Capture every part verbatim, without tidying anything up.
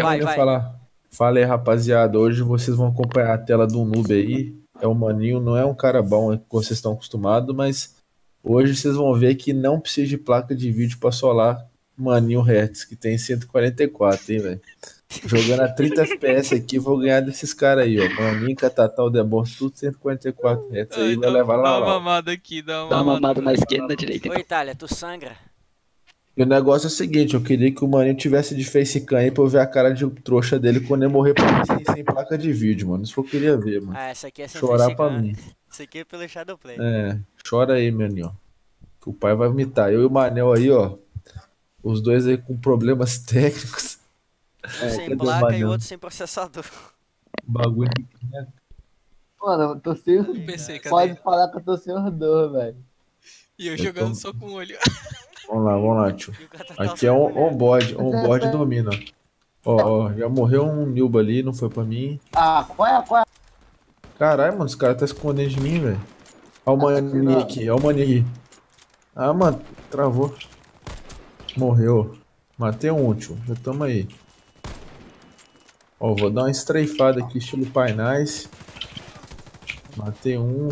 já. Vai, vai. Falar. Fala aí, rapaziada. Hoje vocês vão acompanhar a tela do noob aí. É um maninho, não é um cara bom, é que vocês estão acostumados, mas hoje vocês vão ver que não precisa de placa de vídeo pra solar maninho Hertz, que tem cento e quarenta e quatro, hein, velho. Jogando a trinta F P S aqui, vou ganhar desses caras aí, ó. Maninho, Catatal, Debor, tudo cento e quarenta e quatro Hertz aí, vai levar lá. Dá uma mamada aqui, dá uma mamada. Dá uma mamada na esquerda e na direita. Ô, Itália, tu sangra? E o negócio é o seguinte, eu queria que o maninho tivesse de facecam aí pra eu ver a cara de trouxa dele quando eu morrer sem, sem placa de vídeo, mano. Isso que eu queria ver, mano. Ah, essa aqui é sem chorar facecam. Pra mim. Isso aqui é pelo Shadowplay. É, chora aí, maninho. Que o pai vai vomitar. Eu e o Manel aí, ó. Os dois aí com problemas técnicos. Um é, sem placa e o outro sem processador. O bagulho que é. Mano, eu tô sem... P C, pode cadê? Falar que eu tô sem ardor, velho. E eu, eu jogando tô... só com o olho. Vamos lá, vamos lá, tio. Aqui é um on-board, on-board domina. Ó, ó, já morreu um Nilba ali, não foi pra mim. Ah, qual é, qual é? Caralho, mano, os caras tá escondendo de mim, velho. Ó o maninho aqui, ó o maninho aqui. Ah, mano, travou. Morreu. Matei um, tio, já tamo aí. Ó, vou dar uma estreifada aqui, estilo Painais. Matei um.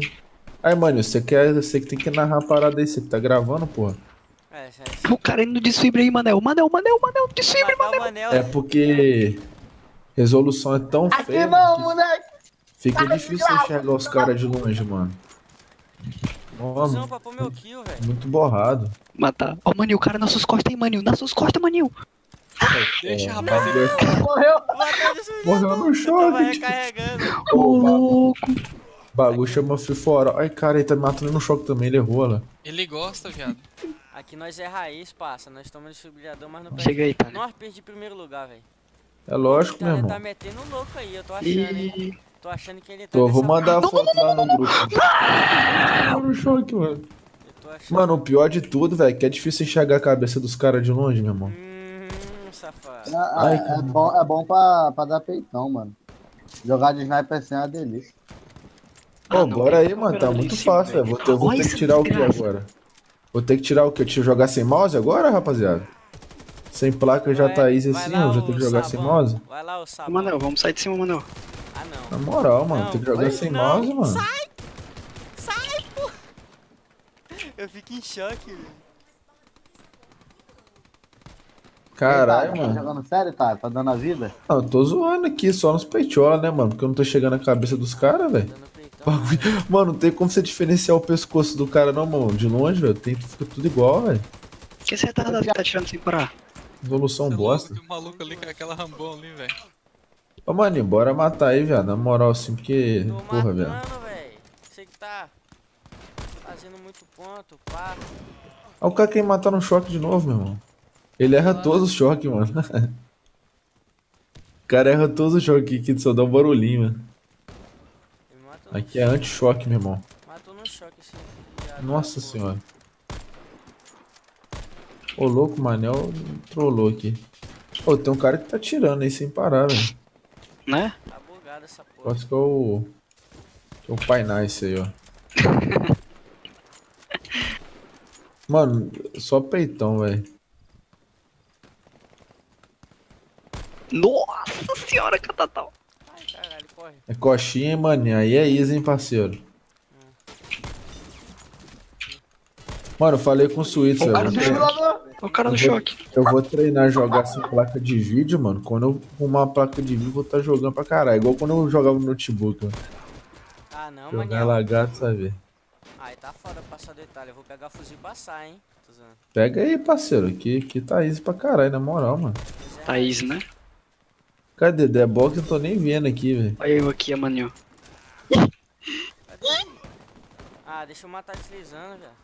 Aí, mano, você quer, você que tem que narrar a parada aí, você que tá gravando, porra. O cara indo desfibre aí, Manel. Manel, Manel, Manel, desfibre, Manel. Manel. É porque resolução é tão aqui feia. Não, né? Fica aqui difícil lá, enxergar os caras de longe, mano. Ó, mano. Meu kill, muito borrado. Matar. Ó, Manil, o cara nas suas costas, hein, Manil. Nas suas costas, Manil. Deixa, rapaz. Morreu. Morreu no chão. Ô, louco. Bagulho chama Fifora. Ai, cara, ele tá me matando no choque também. Ele errou, lá. Ele gosta, viado. Aqui nós é raiz, passa. Nós estamos no distribuidor, mas não perde. Chega aí, tá? Nós perdemos primeiro lugar, velho. É lógico, meu irmão. Ele tá metendo louco aí, eu tô achando, hein? Tô achando que ele tá... Eu vou mandar a foto lá no grupo. Tô no choque, mano. Mano, o pior de tudo, velho, que é difícil enxergar a cabeça dos caras de longe, meu irmão. Hum, safado. É bom, é bom pra, pra dar peitão, mano. Jogar de sniper sem é uma delícia. Pô, bora aí, mano. Tá muito fácil, velho. Eu vou ter que tirar o que agora? Vou ter que tirar o que? Deixa eu jogar sem mouse agora, rapaziada? Sem placa já vai, tá easy assim, ó. Já tem que jogar sabão. Sem mouse? Vai lá, o sabão. Mano, vamos sair de cima, mano. Ah, não. Na moral, mano, não, tem que jogar não, sem não. mouse, mano. Sai! Sai, pô! Eu fico em choque, velho. Caralho, mano. Tá jogando sério, tá? Tá dando a vida? Ah, eu tô zoando aqui, só nos peitiola, né, mano? Porque eu não tô chegando na cabeça dos caras, velho. Mano, não tem como você diferenciar o pescoço do cara não, mano. De longe, velho, tem, fica tudo igual, velho. Por que você tá, tá tirando sem parar? Evolução bosta. Tem um maluco ali com aquela Rambon ali, velho. Ô, mano, bora matar aí, velho. Na moral, assim, porque... Tô porra, velho. Você que tá fazendo muito ponto, pá. Olha o cara quer matar no choque de novo, meu irmão. Ele erra ah. todos os choques, mano. O cara erra todos os choques que só dá um barulhinho, mano. Aqui é anti-choque, meu irmão. Matou no choque esse viado. Nossa senhora. Ô, louco, Manel trollou aqui. Ô, tem um cara que tá atirando aí sem parar, velho. Né? Tá bugado essa porra. Acho que é o... É o Pai Nice aí, ó. Mano, só peitão, velho. Nossa senhora, Catatal. É coxinha, hein, maninho? Aí é easy, hein, parceiro? Mano, eu falei com o Switzer. O cara, o cara no choque. Eu vou treinar jogar sem placa de vídeo, mano. Quando eu arrumar uma placa de vídeo, eu vou estar tá jogando pra caralho. Igual quando eu jogava no notebook, mano. Ah, não, mano. Jogar lagarto, sabe? Aí tá foda passar do Itália. Eu vou pegar fuzil e passar, hein? Pega aí, parceiro. Que, que tá easy pra caralho, na moral, mano. Tá easy, né? Cadê? The Box eu tô nem vendo aqui, velho. Olha eu aqui, Manil. Ah, deixa eu matar deslizando, velho.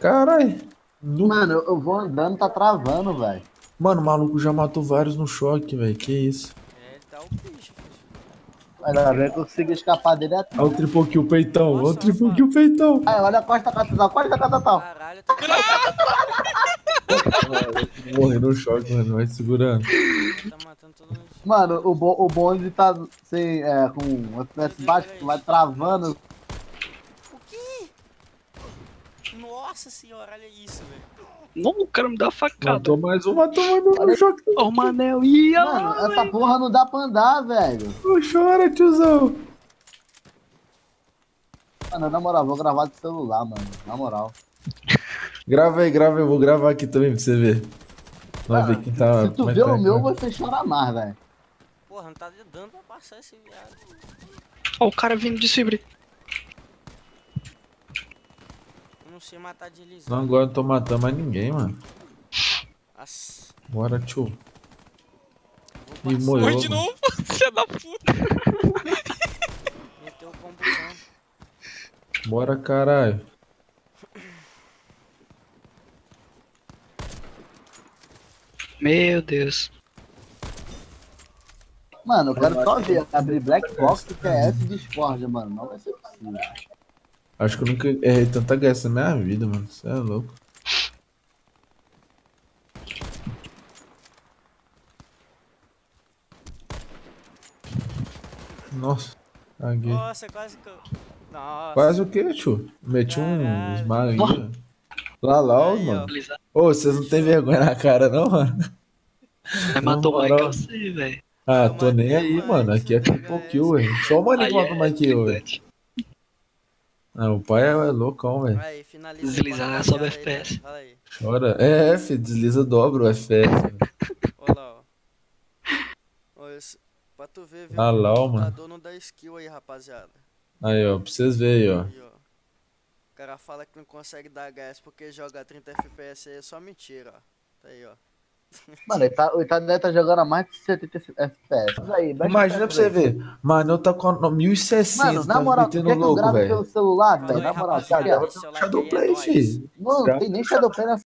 Caralho. Mano, eu vou andando, tá travando, velho. Mano, o maluco já matou vários no choque, velho. Que isso? É, ele tá o bicho, velho. Olha, velho, eu consegui escapar dele até. Olha o triple kill peitão, olha o triple kill peitão. Aí, olha a costa, a costa, a costa, tal. Caralho, tá... Morrendo no choque, mano, vai segurando. Tá matando todo mundo. Mano, o, bo o bonde tá sem, é, com o F P S baixo, vai travando. O que? Nossa! Nossa senhora, olha isso, velho. Não, o cara me dá facada. Matou mais um, matou mais um. Olha o Manel. Ih, mano, lá, essa véio. Porra não dá pra andar, velho. Não chora, tiozão. Mano, na moral, vou gravar do celular, mano. Na moral. Grava aí, grava. Eu vou gravar aqui também pra você ver. Vai ver que tá... Se tu vê o meu, você chora mais, velho. Porra, não tá dando pra passar esse viado. Ó, o cara vindo de cibre. Não sei matar de eles. Não, agora eu não tô matando mais ninguém, mano. Nossa. Bora, tio. E morreu. Morre de novo, filha da puta. Meteu o combustão. Bora, caralho. Meu Deus. Mano, eu quero só ver. Abrir Black Box e T S Discord, mano. Não vai ser possível. Acho que eu nunca errei tanta graça na minha vida, mano. Você é louco. Nossa, caguei. Nossa, quase que eu... Nossa. Quase o que, tio? Meti um esmago ainda. Lá, lá, aí, mano. Ô, oh, vocês não tem vergonha na cara, não, mano? Você matou o Mike, eu sei, velho. Ah, tô nem aí, mano. Aqui é triple kill, velho. Só o Manel mata o Mike, velho. Ah, o pai é loucão, velho. Deslizar, sobe o F P S. Chora. É, F, desliza, dobra o F P S. Olha lá, ó. Olha esse... Pra tu ver, viu? Ah, lá, o computador não dá skill aí, rapaziada. Aí, ó, pra vocês verem, ó. Aí, ó. O cara fala que não consegue dar H S porque joga trinta F P S aí, é só mentira, ó. Tá aí, ó. Mano, ele tá, ele tá, ele tá jogando a mais de setenta F P S aí. Imagina pra você ver. Mano, eu tô com mil e sessenta. Mano, na moral, tu quer que eu grave pelo celular, velho? Na moral, cara. Shadowplay, filho. Mano, não tem nem Shadowplay na